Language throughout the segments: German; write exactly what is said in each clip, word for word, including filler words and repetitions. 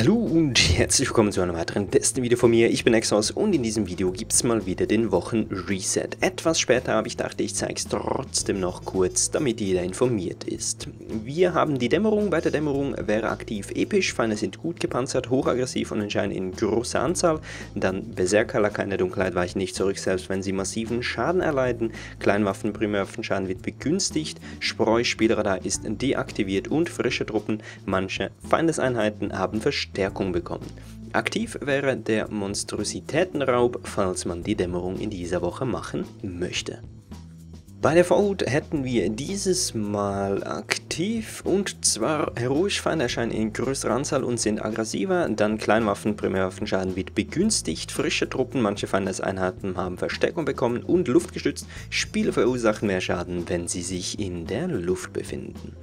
Hallo und herzlich willkommen zu einem weiteren besten Video von mir. Ich bin Exos und in diesem Video gibt es mal wieder den Wochen-Reset. Etwas später, aber ich dachte, ich zeige es trotzdem noch kurz, damit jeder informiert ist. Wir haben die Dämmerung. Bei der Dämmerung wäre aktiv episch, Feinde sind gut gepanzert, hochaggressiv und erscheinen in großer Anzahl. Dann Berserker, Lakaien der Dunkelheit weichen nicht zurück, selbst wenn sie massiven Schaden erleiden. Kleinwaffen, Primärwaffenschaden wird begünstigt, Spreuspielradar ist deaktiviert und frische Truppen, manche Feindeseinheiten haben verschwunden. Stärkung bekommen. Aktiv wäre der Monstrositätenraub, falls man die Dämmerung in dieser Woche machen möchte. Bei der Vorhut hätten wir dieses Mal aktiv und zwar heroisch Feinde erscheinen in größerer Anzahl und sind aggressiver, dann Kleinwaffen, Primärwaffenschaden wird begünstigt, frische Truppen, manche Feindeseinheiten haben Verstärkung bekommen und luftgestützt, Spiele verursachen mehr Schaden, wenn sie sich in der Luft befinden.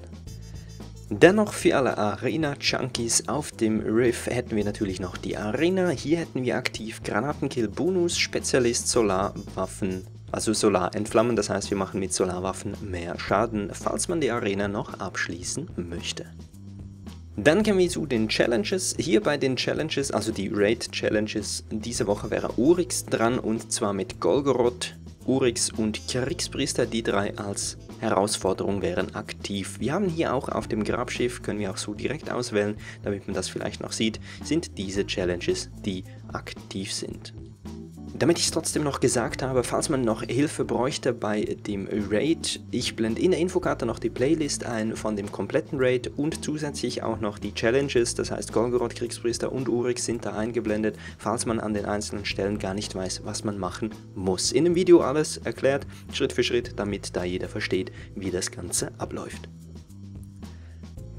Dennoch für alle Arena-Junkies auf dem Riff hätten wir natürlich noch die Arena. Hier hätten wir aktiv Granatenkill, Bonus, Spezialist, Solarwaffen, also Solar entflammen, das heißt wir machen mit Solarwaffen mehr Schaden, falls man die Arena noch abschließen möchte. Dann kommen wir zu den Challenges. Hier bei den Challenges, also die Raid-Challenges, diese Woche wäre Oryx dran und zwar mit Golgoroth, Oryx und Kriegspriester, die drei als Herausforderung wären aktiv. Wir haben hier auch auf dem Grabschiff, können wir auch so direkt auswählen, damit man das vielleicht noch sieht, sind diese Challenges, die aktiv sind. Damit ich es trotzdem noch gesagt habe, falls man noch Hilfe bräuchte bei dem Raid, ich blende in der Infokarte noch die Playlist ein von dem kompletten Raid und zusätzlich auch noch die Challenges, das heißt Golgoroth, Kriegspriester und Oryx sind da eingeblendet, falls man an den einzelnen Stellen gar nicht weiß, was man machen muss. In dem Video alles erklärt, Schritt für Schritt, damit da jeder versteht, wie das Ganze abläuft.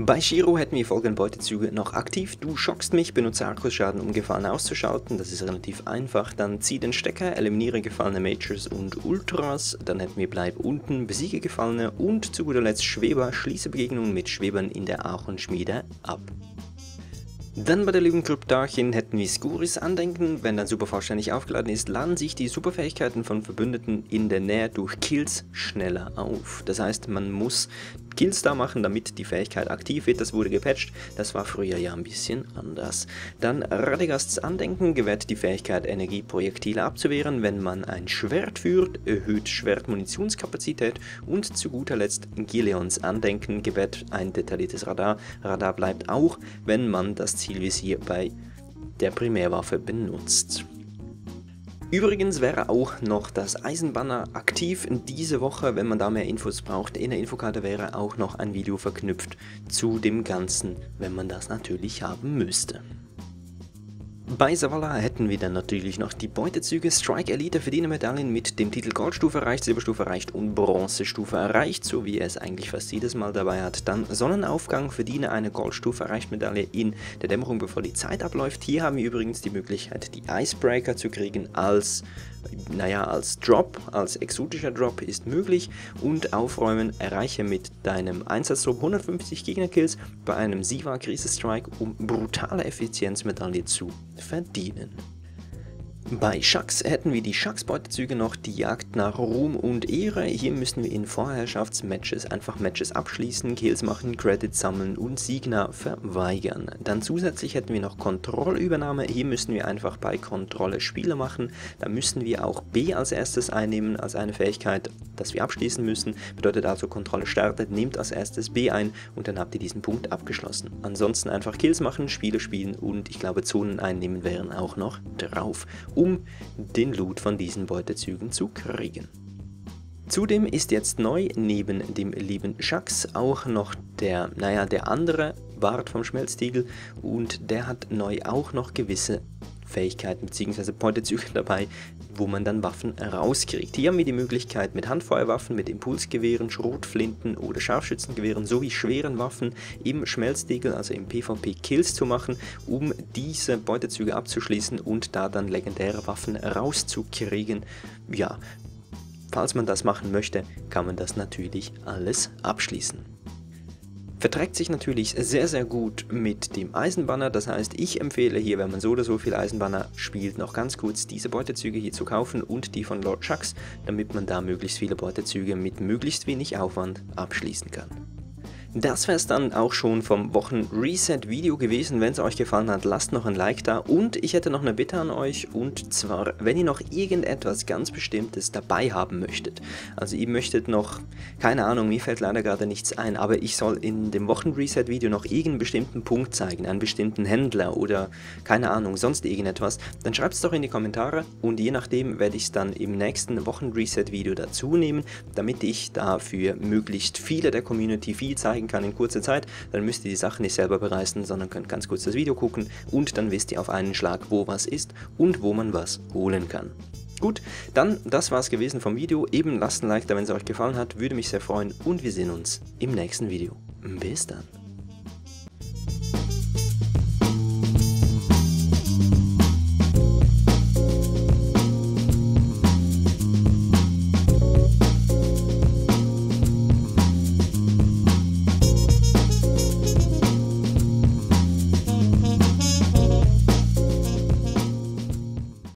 Bei Shiro hätten wir folgende Beutezüge noch aktiv. Du schockst mich, benutze Arkusschaden, um Gefahren auszuschalten, das ist relativ einfach. Dann zieh den Stecker, eliminiere gefallene Majors und Ultras. Dann hätten wir Bleib unten, besiege Gefallene und zu guter Letzt Schweber, schließe Begegnungen mit Schwebern in der Archonschmiede ab. Dann bei der lieben Kryptarchin hätten wir Skuris Andenken. Wenn dein Super vollständig aufgeladen ist, laden sich die Superfähigkeiten von Verbündeten in der Nähe durch Kills schneller auf. Das heißt, man muss Kills da machen, damit die Fähigkeit aktiv wird. Das wurde gepatcht, das war früher ja ein bisschen anders. Dann Radegasts Andenken gewährt die Fähigkeit, Energieprojektile abzuwehren. Wenn man ein Schwert führt, erhöht Schwert Munitionskapazität. Und zu guter Letzt Gileons Andenken gewährt ein detailliertes Radar. Radar bleibt auch, wenn man das Ziel Zielvisier bei der Primärwaffe benutzt. Übrigens wäre auch noch das Eisenbanner aktiv diese Woche, wenn man da mehr Infos braucht. In der Infokarte wäre auch noch ein Video verknüpft zu dem Ganzen, wenn man das natürlich haben müsste. Bei Zavala hätten wir dann natürlich noch die Beutezüge. Strike Elite verdiene Medaillen mit dem Titel Goldstufe erreicht, Silberstufe erreicht und Bronzestufe erreicht, so wie er es eigentlich fast jedes Mal dabei hat. Dann Sonnenaufgang verdiene eine Goldstufe erreicht Medaille in der Dämmerung, bevor die Zeit abläuft. Hier haben wir übrigens die Möglichkeit, die Icebreaker zu kriegen als, naja, als Drop, als exotischer Drop ist möglich. Und Aufräumen erreiche mit deinem Einsatzdrop hundertfünfzig Gegnerkills bei einem Siva Krise Strike, um brutale Effizienzmedaille zu verdienen. Bei Shaxx hätten wir die Shaxx-Beutezüge noch, die Jagd nach Ruhm und Ehre. Hier müssen wir in Vorherrschaftsmatches einfach Matches abschließen, Kills machen, Credits sammeln und Signa verweigern. Dann zusätzlich hätten wir noch Kontrollübernahme. Hier müssen wir einfach bei Kontrolle Spiele machen. Da müssen wir auch B als erstes einnehmen, als eine Fähigkeit, dass wir abschließen müssen. Bedeutet also, Kontrolle startet, nehmt als erstes B ein und dann habt ihr diesen Punkt abgeschlossen. Ansonsten einfach Kills machen, Spiele spielen und ich glaube Zonen einnehmen wären auch noch drauf, um den Loot von diesen Beutezügen zu kriegen. Zudem ist jetzt neu, neben dem lieben Shaxx, auch noch der, naja, der andere Bart vom Schmelztiegel und der hat neu auch noch gewisse Fähigkeiten bzw. Beutezüge dabei, wo man dann Waffen rauskriegt. Hier haben wir die Möglichkeit, mit Handfeuerwaffen, mit Impulsgewehren, Schrotflinten oder Scharfschützengewehren sowie schweren Waffen im Schmelztiegel, also im PvP, Kills zu machen, um diese Beutezüge abzuschließen und da dann legendäre Waffen rauszukriegen. Ja, falls man das machen möchte, kann man das natürlich alles abschließen. Verträgt sich natürlich sehr sehr gut mit dem Eisenbanner, das heißt ich empfehle hier, wenn man so oder so viel Eisenbanner spielt, noch ganz kurz diese Beutezüge hier zu kaufen und die von Lord Shaxx, damit man da möglichst viele Beutezüge mit möglichst wenig Aufwand abschließen kann. Das wäre es dann auch schon vom Wochen-Reset-Video gewesen. Wenn es euch gefallen hat, lasst noch ein Like da. Und ich hätte noch eine Bitte an euch, und zwar, wenn ihr noch irgendetwas ganz Bestimmtes dabei haben möchtet. Also ihr möchtet noch, keine Ahnung, mir fällt leider gerade nichts ein, aber ich soll in dem Wochen-Reset-Video noch irgendeinen bestimmten Punkt zeigen, einen bestimmten Händler oder, keine Ahnung, sonst irgendetwas, dann schreibt es doch in die Kommentare und je nachdem werde ich es dann im nächsten Wochen-Reset-Video dazu nehmen, damit ich dafür möglichst viele der Community viel zeigen kann in kurzer Zeit. Dann müsst ihr die Sachen nicht selber bereisen, sondern könnt ganz kurz das Video gucken und dann wisst ihr auf einen Schlag, wo was ist und wo man was holen kann. Gut, dann das war's gewesen vom Video. Eben lasst ein Like da, wenn es euch gefallen hat, würde mich sehr freuen und wir sehen uns im nächsten Video. Bis dann!